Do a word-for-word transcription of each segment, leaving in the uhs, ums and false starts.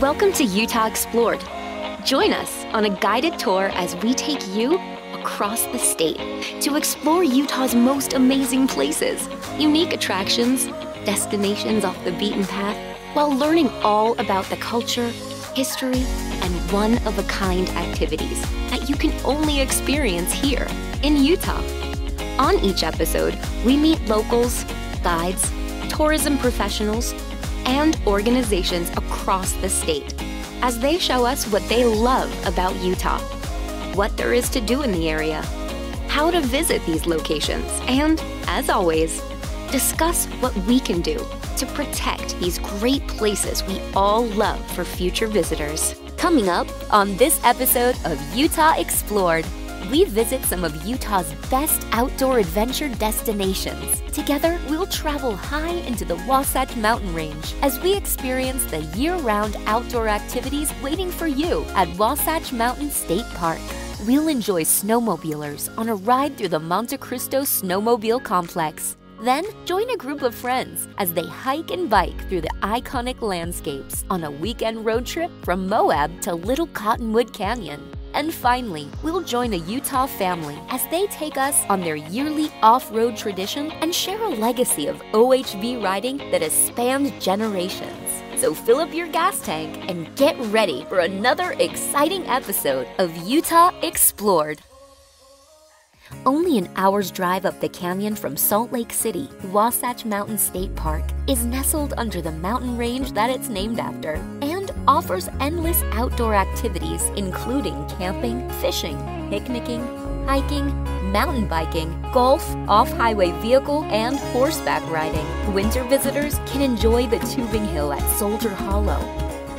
Welcome to Utah Explored. Join us on a guided tour as we take you across the state to explore Utah's most amazing places, unique attractions, destinations off the beaten path, while learning all about the culture, history, and one-of-a-kind activities that you can only experience here in Utah. On each episode, we meet locals, guides, tourism professionals, and organizations across the state as they show us what they love about Utah, what there is to do in the area, how to visit these locations, and, as always, discuss what we can do to protect these great places we all love for future visitors. Coming up on this episode of Utah Explored, we visit some of Utah's best outdoor adventure destinations. Together, we'll travel high into the Wasatch Mountain Range as we experience the year-round outdoor activities waiting for you at Wasatch Mountain State Park. We'll enjoy snowmobilers on a ride through the Monte Cristo Snowmobile Complex. Then, join a group of friends as they hike and bike through the iconic landscapes on a weekend road trip from Moab to Little Cottonwood Canyon. And finally, we'll join a Utah family as they take us on their yearly off-road tradition and share a legacy of O H V riding that has spanned generations. So fill up your gas tank and get ready for another exciting episode of Utah Explored. Only an hour's drive up the canyon from Salt Lake City, Wasatch Mountain State Park is nestled under the mountain range that it's named after, and offers endless outdoor activities including camping, fishing, picnicking, hiking, mountain biking, golf, off-highway vehicle, and horseback riding. Winter visitors can enjoy the tubing hill at Soldier Hollow.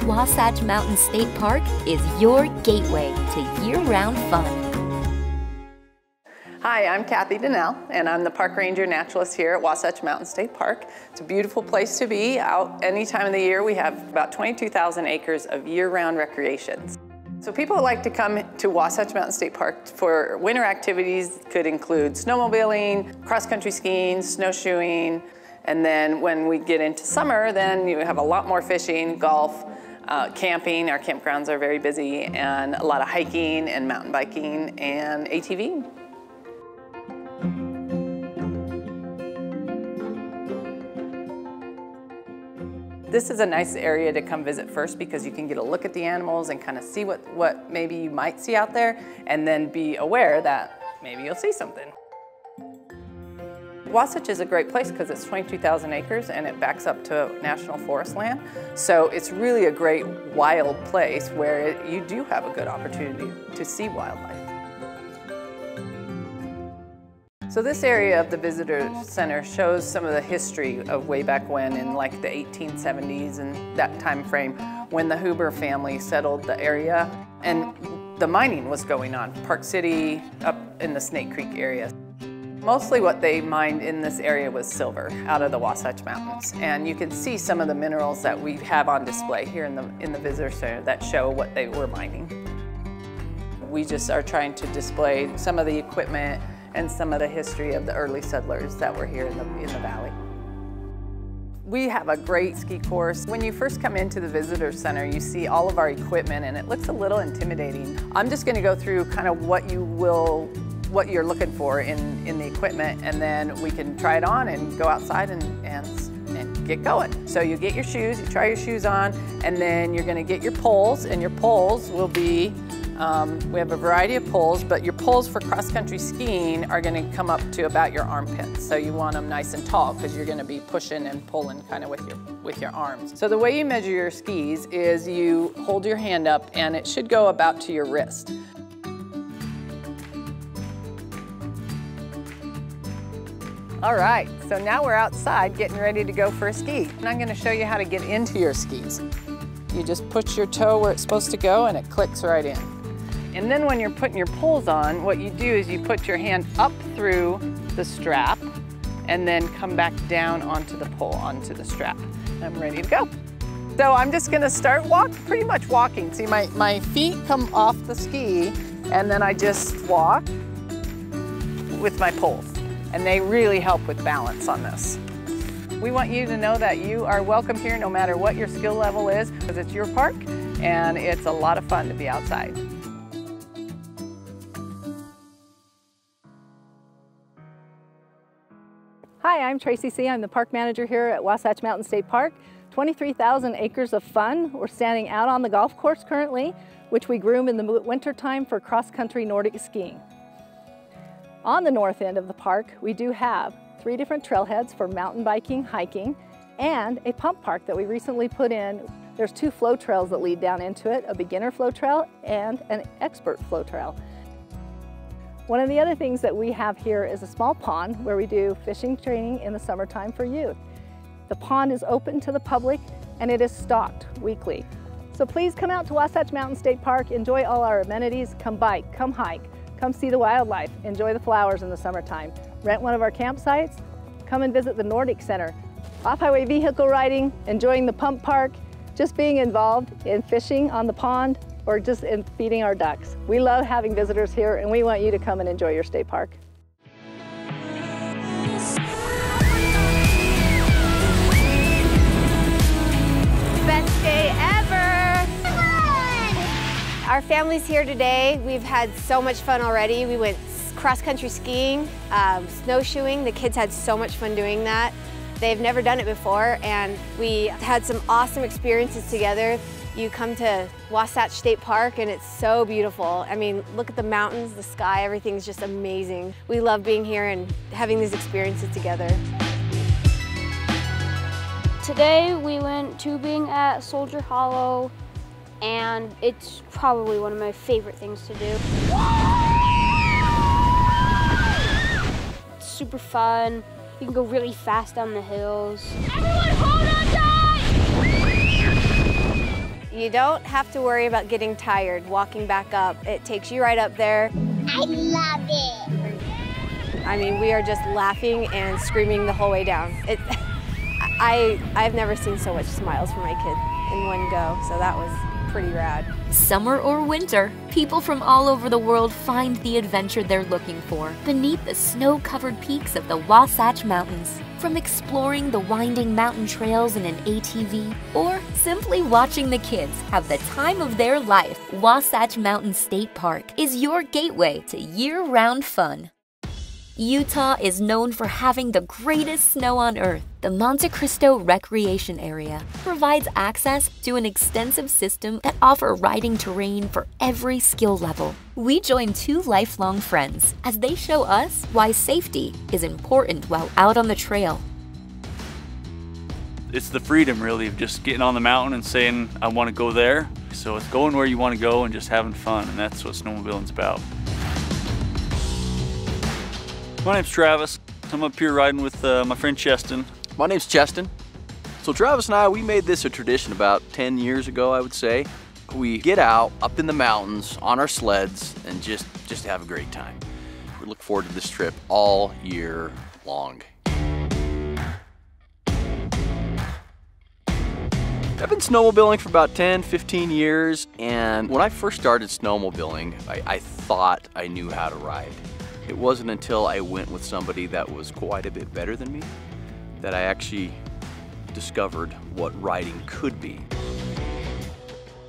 Wasatch Mountain State Park is your gateway to year-round fun. Hi, I'm Kathy Donnell, and I'm the Park Ranger Naturalist here at Wasatch Mountain State Park. It's a beautiful place to be. Out any time of the year, we have about twenty-two thousand acres of year-round recreations. So people like to come to Wasatch Mountain State Park for winter activities. Could include snowmobiling, cross-country skiing, snowshoeing, and then when we get into summer, then you have a lot more fishing, golf, Uh, camping. Our campgrounds are very busy, and a lot of hiking and mountain biking and A T V. This is a nice area to come visit first because you can get a look at the animals and kind of see what, what maybe you might see out there, and then be aware that maybe you'll see something. Wasatch is a great place because it's twenty-two thousand acres and it backs up to National Forest land. So it's really a great wild place where it, you do have a good opportunity to see wildlife. So this area of the visitor center shows some of the history of way back when, in like the eighteen seventies and that time frame, when the Huber family settled the area and the mining was going on. Park City, up in the Snake Creek area. Mostly what they mined in this area was silver out of the Wasatch Mountains. And you can see some of the minerals that we have on display here in the, in the visitor center that show what they were mining. We just are trying to display some of the equipment and some of the history of the early settlers that were here in the, in the valley. We have a great ski course. When you first come into the visitor center, you see all of our equipment and it looks a little intimidating. I'm just gonna go through kind of what you will, what you're looking for in, in the equipment, and then we can try it on and go outside and, and, and get going. So you get your shoes, you try your shoes on, and then you're gonna get your poles, and your poles will be Um, we have a variety of poles, but your poles for cross-country skiing are going to come up to about your armpits. So you want them nice and tall because you're going to be pushing and pulling kind of with your, with your arms. So the way you measure your skis is you hold your hand up and it should go about to your wrist. All right, so now we're outside getting ready to go for a ski. And I'm going to show you how to get into your skis. You just put your toe where it's supposed to go and it clicks right in. And then when you're putting your poles on, what you do is you put your hand up through the strap and then come back down onto the pole, onto the strap. I'm ready to go. So I'm just gonna start walk, pretty much walking. See, my, my feet come off the ski and then I just walk with my poles. And they really help with balance on this. We want you to know that you are welcome here no matter what your skill level is, because it's your park and it's a lot of fun to be outside. Hi, I'm Tracy C. I'm the park manager here at Wasatch Mountain State Park. twenty-three thousand acres of fun. We're standing out on the golf course currently, which we groom in the winter time for cross-country Nordic skiing. On the north end of the park, we do have three different trailheads for mountain biking, hiking, and a pump park that we recently put in. There's two flow trails that lead down into it, a beginner flow trail and an expert flow trail. One of the other things that we have here is a small pond where we do fishing training in the summertime for youth. The pond is open to the public and it is stocked weekly. So please come out to Wasatch Mountain State Park, enjoy all our amenities, come bike, come hike, come see the wildlife, enjoy the flowers in the summertime, rent one of our campsites, come and visit the Nordic Center, off-highway vehicle riding, enjoying the pump park, just being involved in fishing on the pond, or just in feeding our ducks. We love having visitors here and we want you to come and enjoy your state park. Best day ever! Come on! Our family's here today. We've had so much fun already. We went cross-country skiing, um, snowshoeing. The kids had so much fun doing that. They've never done it before and we had some awesome experiences together. You come to Wasatch State Park and it's so beautiful. I mean, look at the mountains, the sky, everything's just amazing. We love being here and having these experiences together. Today we went tubing at Soldier Hollow and it's probably one of my favorite things to do. It's super fun. You can go really fast down the hills. Everyone hold on tight! You don't have to worry about getting tired walking back up. It takes you right up there. I love it. I mean, we are just laughing and screaming the whole way down. It, I, I've never seen so much smiles from my kid in one go, so that was pretty rad. Summer or winter, people from all over the world find the adventure they're looking for beneath the snow-covered peaks of the Wasatch Mountains. From exploring the winding mountain trails in an A T V or simply watching the kids have the time of their life, Wasatch Mountain State Park is your gateway to year-round fun. Utah is known for having the greatest snow on earth. The Monte Cristo Recreation Area provides access to an extensive system that offers riding terrain for every skill level. We join two lifelong friends as they show us why safety is important while out on the trail. It's the freedom, really, of just getting on the mountain and saying, I want to go there. So it's going where you want to go and just having fun, and that's what snowmobiling's about. My name's Travis. I'm up here riding with uh, my friend Cheston. My name's Cheston. So Travis and I, we made this a tradition about ten years ago, I would say. We get out up in the mountains on our sleds and just, just have a great time. We look forward to this trip all year long. I've been snowmobiling for about ten, fifteen years, and when I first started snowmobiling, I, I thought I knew how to ride. It wasn't until I went with somebody that was quite a bit better than me that I actually discovered what riding could be.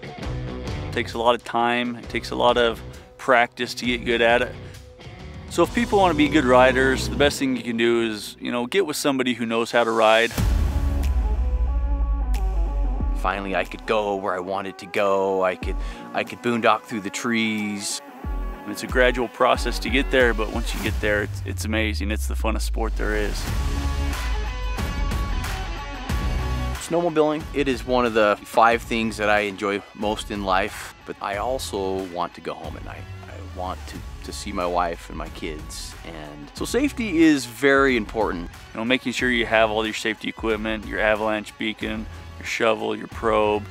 It takes a lot of time, it takes a lot of practice to get good at it. So if people want to be good riders, the best thing you can do is, you know, get with somebody who knows how to ride. Finally, I could go where I wanted to go. I could, I could boondock through the trees. It's a gradual process to get there, but once you get there, it's, it's amazing. It's the funnest sport there is. Snowmobiling, it is one of the five things that I enjoy most in life, but I also want to go home at night. I want to, to see my wife and my kids, and so safety is very important. You know, making sure you have all your safety equipment, your avalanche beacon, your shovel, your probe.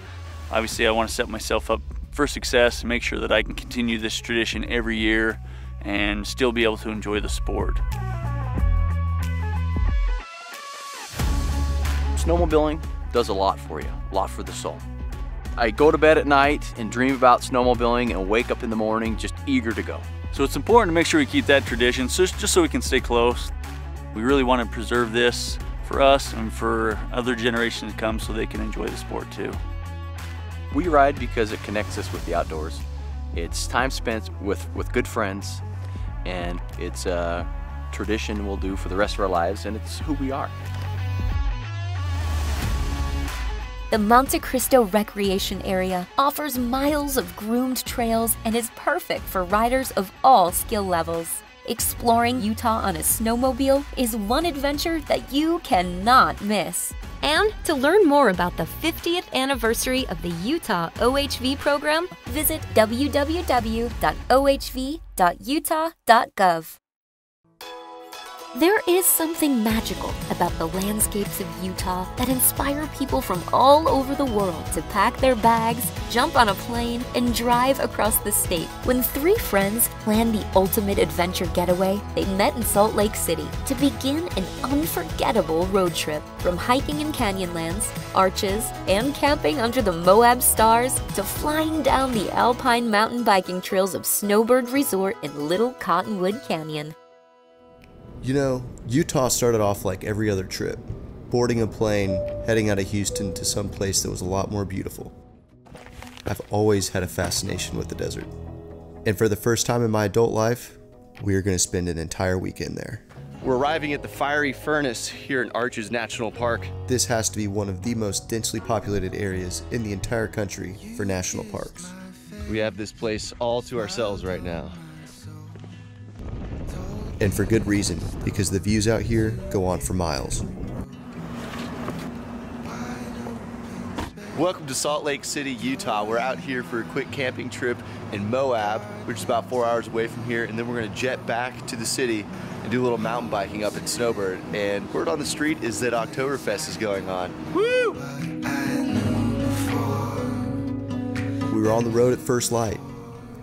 Obviously, I want to set myself up for success and make sure that I can continue this tradition every year and still be able to enjoy the sport. Snowmobiling does a lot for you, a lot for the soul. I go to bed at night and dream about snowmobiling and wake up in the morning just eager to go. So it's important to make sure we keep that tradition so just so we can stay close. We really want to preserve this for us and for other generations to come so they can enjoy the sport too. We ride because it connects us with the outdoors. It's time spent with, with good friends, and it's a tradition we'll do for the rest of our lives, and it's who we are. The Monte Cristo Recreation Area offers miles of groomed trails and is perfect for riders of all skill levels. Exploring Utah on a snowmobile is one adventure that you cannot miss. And to learn more about the fiftieth anniversary of the Utah O H V program, visit w w w dot o h v dot utah dot gov. There is something magical about the landscapes of Utah that inspire people from all over the world to pack their bags, jump on a plane, and drive across the state. When three friends planned the ultimate adventure getaway, they met in Salt Lake City to begin an unforgettable road trip. From hiking in Canyonlands, Arches, and camping under the Moab stars, to flying down the alpine mountain biking trails of Snowbird Resort in Little Cottonwood Canyon. You know, Utah started off like every other trip, boarding a plane, heading out of Houston to some place that was a lot more beautiful. I've always had a fascination with the desert. And for the first time in my adult life, we are going to spend an entire weekend there. We're arriving at the Fiery Furnace here in Arches National Park. This has to be one of the most densely populated areas in the entire country for national parks. We have this place all to ourselves right now. And for good reason, because the views out here go on for miles. Welcome to Salt Lake City, Utah. We're out here for a quick camping trip in Moab, which is about four hours away from here, and then we're gonna jet back to the city and do a little mountain biking up at Snowbird. And word on the street is that Oktoberfest is going on. Woo! We were on the road at first light,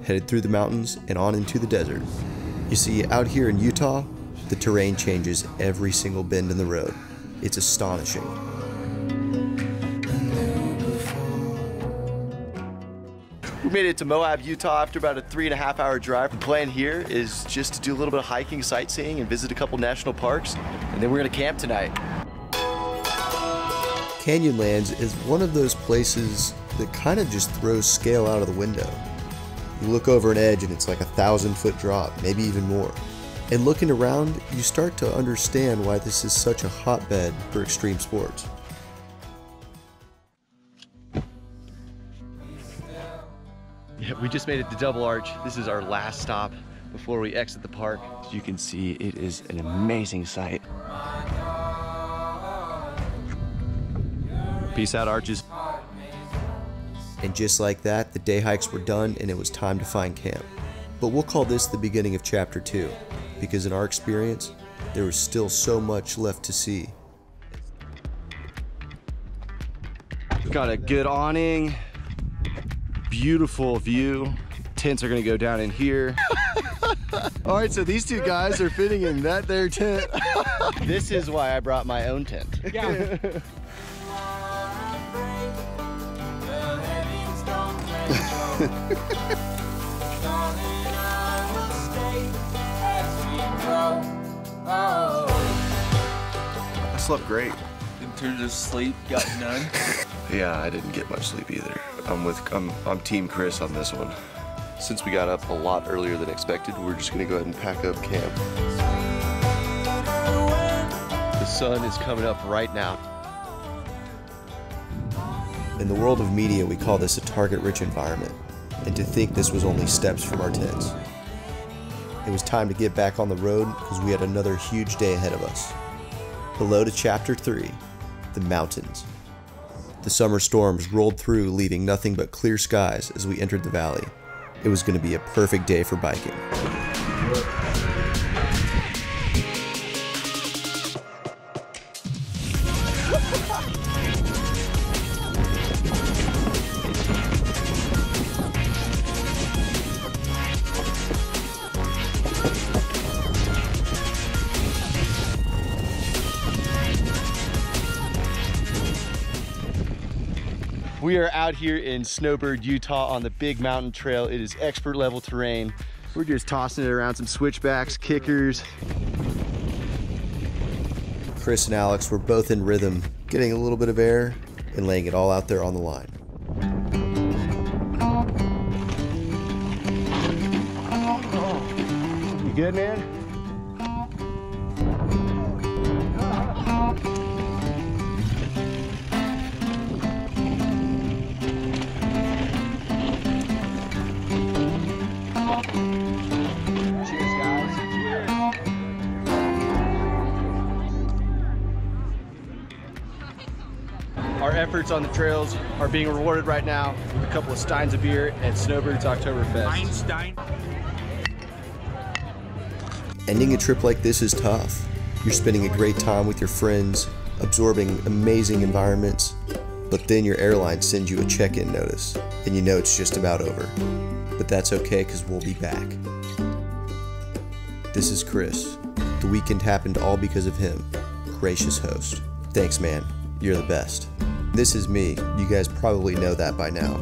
headed through the mountains and on into the desert. You see, out here in Utah, the terrain changes every single bend in the road. It's astonishing. We made it to Moab, Utah after about a three and a half hour drive. The plan here is just to do a little bit of hiking, sightseeing, and visit a couple national parks, and then we're gonna camp tonight. Canyonlands is one of those places that kind of just throws scale out of the window. You look over an edge and it's like a thousand foot drop, maybe even more. And looking around, you start to understand why this is such a hotbed for extreme sports. Yeah, we just made it to Double Arch. This is our last stop before we exit the park. As you can see, it is an amazing sight. Peace out, Arches. And just like that, the day hikes were done and it was time to find camp. But we'll call this the beginning of chapter two, because in our experience, there was still so much left to see. Got a good awning, beautiful view. Tents are gonna go down in here. All right, so these two guys are fitting in that there tent. This is why I brought my own tent. Yeah. I slept great. In terms of sleep, got none. Yeah, I didn't get much sleep either. I'm with I'm I'm Team Chris on this one. Since we got up a lot earlier than expected, we're just gonna go ahead and pack up camp. The sun is coming up right now. In the world of media, we call this a target-rich environment, and to think this was only steps from our tents. It was time to get back on the road because we had another huge day ahead of us. Hello to chapter three, the mountains. The summer storms rolled through, leaving nothing but clear skies as we entered the valley. It was going to be a perfect day for biking. We are out here in Snowbird, Utah on the Big Mountain Trail. It is expert level terrain. We're just tossing it around some switchbacks, kickers. Chris and Alex were both in rhythm, getting a little bit of air and laying it all out there on the line. You good, man? Efforts on the trails are being rewarded right now with a couple of steins of beer at Snowbird's Oktoberfest. Einstein. Ending a trip like this is tough. You're spending a great time with your friends, absorbing amazing environments, but then your airline sends you a check-in notice, and you know it's just about over. But that's okay, because we'll be back. This is Chris. The weekend happened all because of him. Gracious host. Thanks, man. You're the best. This is me, you guys probably know that by now.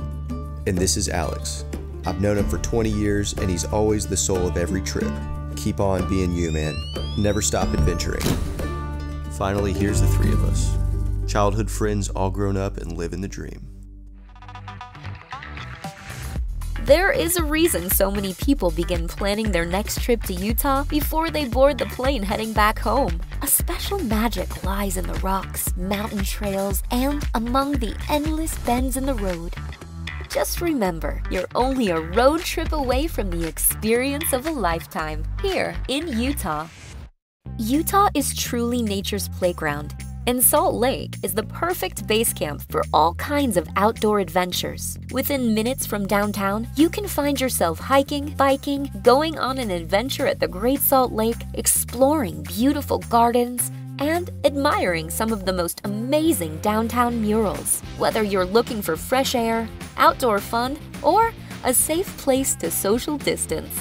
And this is Alex. I've known him for twenty years and he's always the soul of every trip. Keep on being you, man. Never stop adventuring. Finally, here's the three of us. Childhood friends all grown up and living the dream. There is a reason so many people begin planning their next trip to Utah before they board the plane heading back home. A special magic lies in the rocks, mountain trails, and among the endless bends in the road. Just remember, you're only a road trip away from the experience of a lifetime here in Utah. Utah is truly nature's playground, and Salt Lake is the perfect base camp for all kinds of outdoor adventures. Within minutes from downtown, you can find yourself hiking, biking, going on an adventure at the Great Salt Lake, exploring beautiful gardens, and admiring some of the most amazing downtown murals. Whether you're looking for fresh air, outdoor fun, or a safe place to social distance,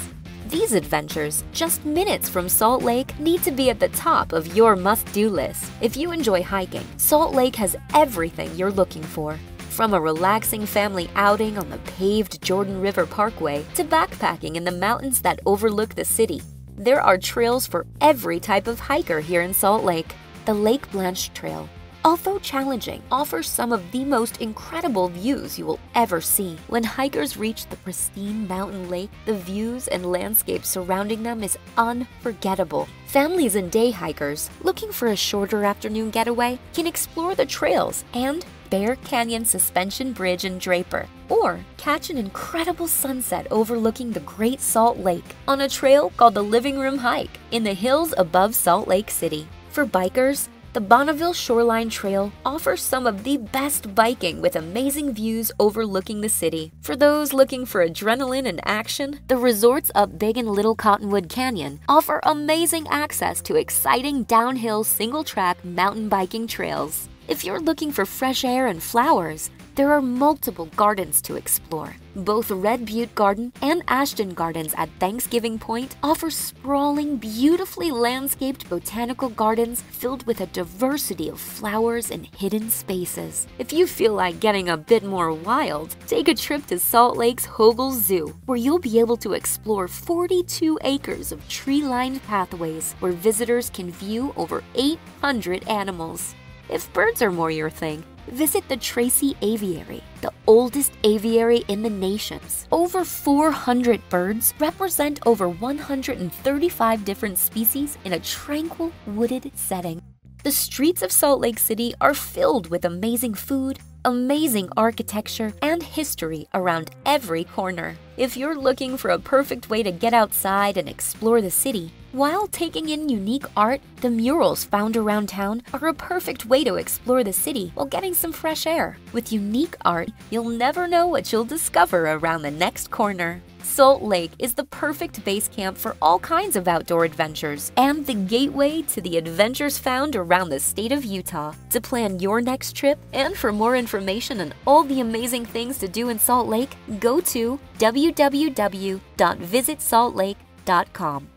these adventures, just minutes from Salt Lake, need to be at the top of your must-do list. If you enjoy hiking, Salt Lake has everything you're looking for. From a relaxing family outing on the paved Jordan River Parkway to backpacking in the mountains that overlook the city, there are trails for every type of hiker here in Salt Lake. The Lake Blanche Trail, although challenging, offers some of the most incredible views you will ever see. When hikers reach the pristine mountain lake, the views and landscape surrounding them is unforgettable. Families and day hikers looking for a shorter afternoon getaway can explore the trails and Bear Canyon Suspension Bridge in Draper, or catch an incredible sunset overlooking the Great Salt Lake on a trail called the Living Room Hike in the hills above Salt Lake City. For bikers, the Bonneville Shoreline Trail offers some of the best biking with amazing views overlooking the city. For those looking for adrenaline and action, the resorts up Big and Little Cottonwood Canyon offer amazing access to exciting downhill single-track mountain biking trails. If you're looking for fresh air and flowers, there are multiple gardens to explore. Both Red Butte Garden and Ashton Gardens at Thanksgiving Point offer sprawling, beautifully landscaped botanical gardens filled with a diversity of flowers and hidden spaces. If you feel like getting a bit more wild, take a trip to Salt Lake's Hogle Zoo, where you'll be able to explore forty-two acres of tree-lined pathways where visitors can view over eight hundred animals. If birds are more your thing, visit the Tracy Aviary, the oldest aviary in the nation. Over four hundred birds represent over one hundred thirty-five different species in a tranquil, wooded setting. The streets of Salt Lake City are filled with amazing food, amazing architecture, and history around every corner. If you're looking for a perfect way to get outside and explore the city, while taking in unique art, the murals found around town are a perfect way to explore the city while getting some fresh air. With unique art, you'll never know what you'll discover around the next corner. Salt Lake is the perfect base camp for all kinds of outdoor adventures and the gateway to the adventures found around the state of Utah. To plan your next trip and for more information on all the amazing things to do in Salt Lake, go to w w w dot visit salt lake dot com.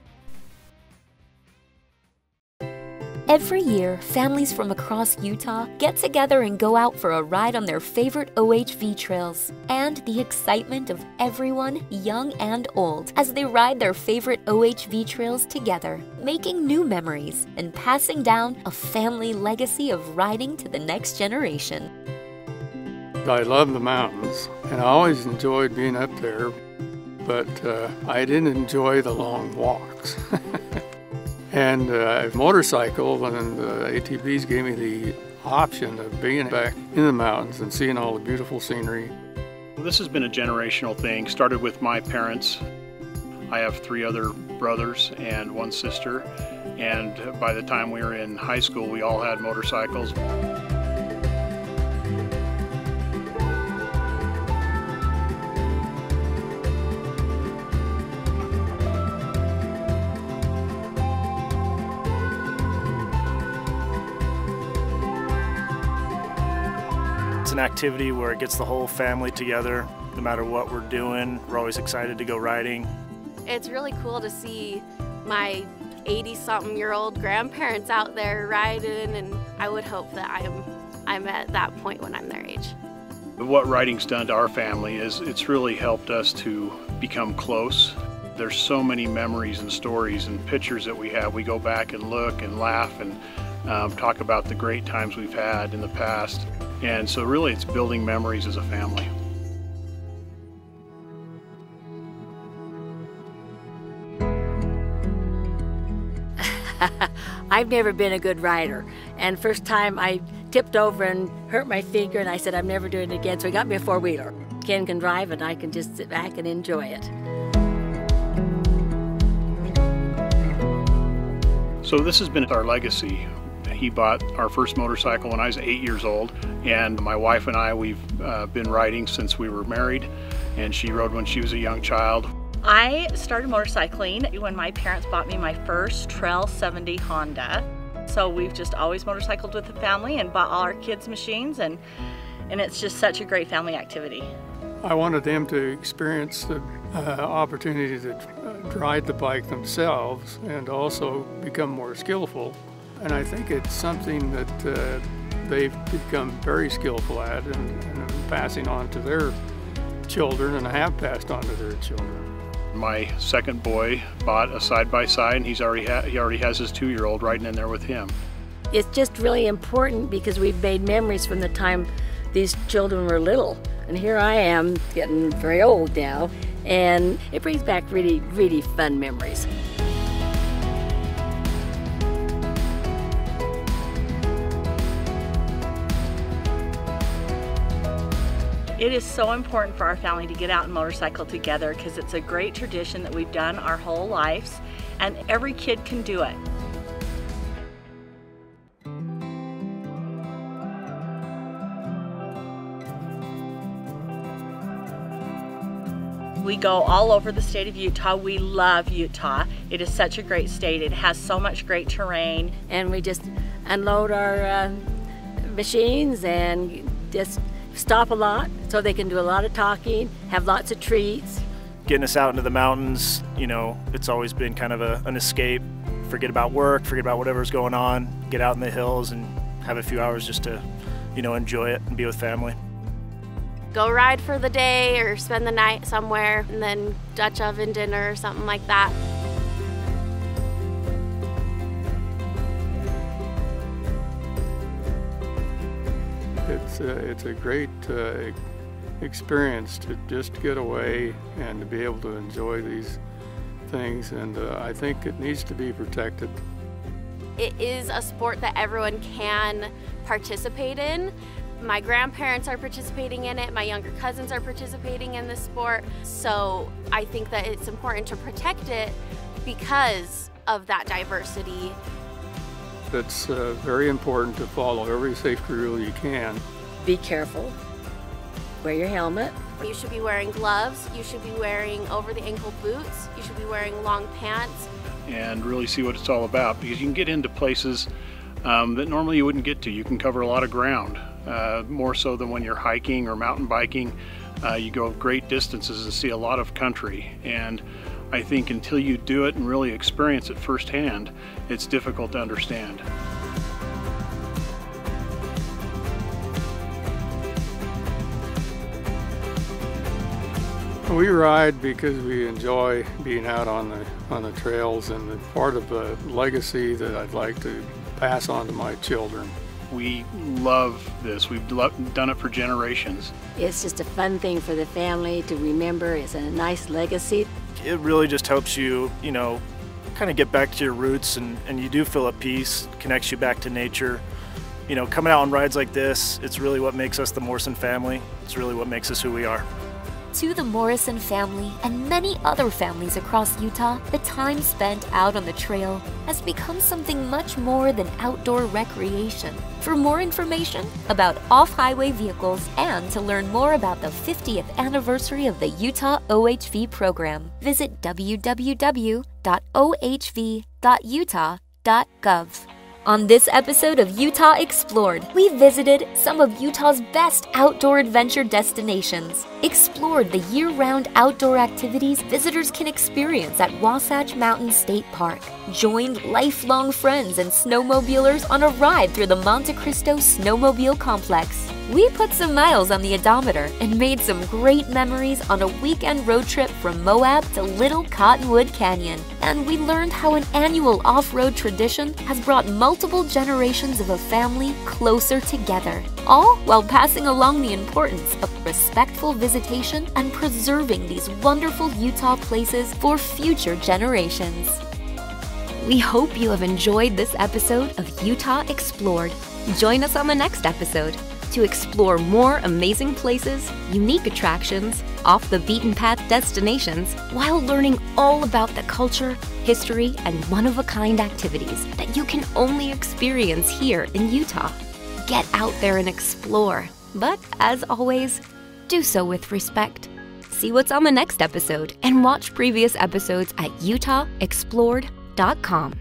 Every year, families from across Utah get together and go out for a ride on their favorite O H V trails. And the excitement of everyone, young and old, as they ride their favorite O H V trails together, making new memories and passing down a family legacy of riding to the next generation. I love the mountains, and I always enjoyed being up there, but uh, I didn't enjoy the long walks. And uh, I motorcycled, and the A T Vs gave me the option of being back in the mountains and seeing all the beautiful scenery. This has been a generational thing. Started with my parents. I have three other brothers and one sister, and by the time we were in high school, we all had motorcycles. It's an activity where it gets the whole family together. No matter what we're doing, we're always excited to go riding. It's really cool to see my eighty-something-year-old grandparents out there riding, and I would hope that I'm, I'm at that point when I'm their age. What riding's done to our family is it's really helped us to become close. There's so many memories and stories and pictures that we have. We go back and look and laugh and um, talk about the great times we've had in the past. And so really it's building memories as a family. I've never been a good rider, and first time I tipped over and hurt my finger, and I said I'm never doing it again, so he got me a four-wheeler. Ken can drive and I can just sit back and enjoy it. So this has been our legacy. He bought our first motorcycle when I was eight years old, and my wife and I, we've uh, been riding since we were married, and she rode when she was a young child. I started motorcycling when my parents bought me my first Trail seventy Honda. So we've just always motorcycled with the family and bought all our kids' machines, and, and it's just such a great family activity. I wanted them to experience the uh, opportunity to ride the bike themselves and also become more skillful. And I think it's something that uh, they've become very skillful at and, and passing on to their children, and have passed on to their children. My second boy bought a side-by-side, and he's already ha he already has his two-year-old riding in there with him. It's just really important because we've made memories from the time these children were little. And here I am, getting very old now, and it brings back really, really fun memories. It is so important for our family to get out and motorcycle together because it's a great tradition that we've done our whole lives, and every kid can do it. We go all over the state of Utah. We love Utah. It is such a great state. It has so much great terrain. And we just unload our uh, machines and just stop a lot so they can do a lot of talking, have lots of treats. Getting us out into the mountains, you know, it's always been kind of a, an escape. Forget about work, forget about whatever's going on, get out in the hills and have a few hours just to, you know, enjoy it and be with family. Go ride for the day or spend the night somewhere and then Dutch oven dinner or something like that. It's a, it's a great uh, experience to just get away and to be able to enjoy these things, and uh, I think it needs to be protected. It is a sport that everyone can participate in. My grandparents are participating in it, my younger cousins are participating in this sport, so I think that it's important to protect it because of that diversity. It's uh, very important to follow every safety rule you can. Be careful. Wear your helmet. You should be wearing gloves. You should be wearing over-the-ankle boots. You should be wearing long pants. And really see what it's all about, because you can get into places um, that normally you wouldn't get to. You can cover a lot of ground, uh, more so than when you're hiking or mountain biking. Uh, you go great distances and see a lot of country. And I think until you do it and really experience it firsthand, it's difficult to understand. We ride because we enjoy being out on the on the trails, and the part of the legacy that I'd like to pass on to my children. We love this. We've done it for generations. It's just a fun thing for the family to remember. It's a nice legacy. It really just helps you, you know, kind of get back to your roots, and, and you do feel at peace, connects you back to nature. You know, coming out on rides like this, it's really what makes us the Morrison family. It's really what makes us who we are. To the Morrison family and many other families across Utah, the time spent out on the trail has become something much more than outdoor recreation. For more information about off-highway vehicles and to learn more about the fiftieth anniversary of the Utah O H V program, visit w w w dot o h v dot utah dot gov. On this episode of Utah Explored, we visited some of Utah's best outdoor adventure destinations, explored the year-round outdoor activities visitors can experience at Wasatch Mountain State Park, joined lifelong friends and snowmobilers on a ride through the Monte Cristo Snowmobile Complex. We put some miles on the odometer and made some great memories on a weekend road trip from Moab to Little Cottonwood Canyon. And we learned how an annual off-road tradition has brought multiple generations of a family closer together, all while passing along the importance of respectful visitation and preserving these wonderful Utah places for future generations. We hope you have enjoyed this episode of Utah Explored. Join us on the next episode to explore more amazing places, unique attractions, off-the-beaten-path destinations, while learning all about the culture, history, and one-of-a-kind activities that you can only experience here in Utah. Get out there and explore, but as always, do so with respect. See what's on the next episode and watch previous episodes at utah explored dot com.